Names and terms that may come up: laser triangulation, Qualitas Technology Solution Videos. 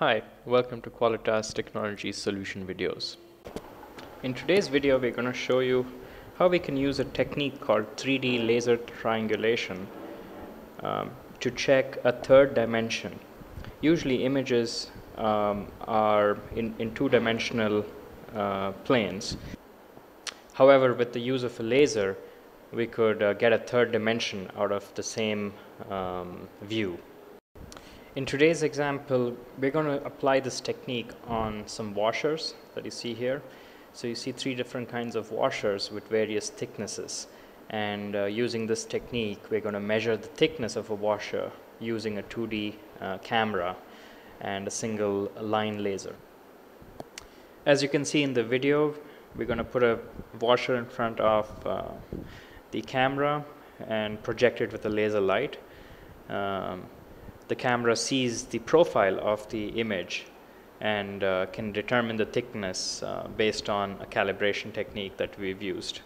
Hi, welcome to Qualitas Technology Solution Videos. In today's video, we're going to show you how we can use a technique called 3D laser triangulation to check a third dimension. Usually images are in two-dimensional planes. However, with the use of a laser, we could get a third dimension out of the same view. In today's example, we're going to apply this technique on some washers that you see here. So you see three different kinds of washers with various thicknesses. And using this technique, we're going to measure the thickness of a washer using a 2D camera and a single line laser. As you can see in the video, we're going to put a washer in front of the camera and project it with a laser light. The camera sees the profile of the image and can determine the thickness based on a calibration technique that we've used.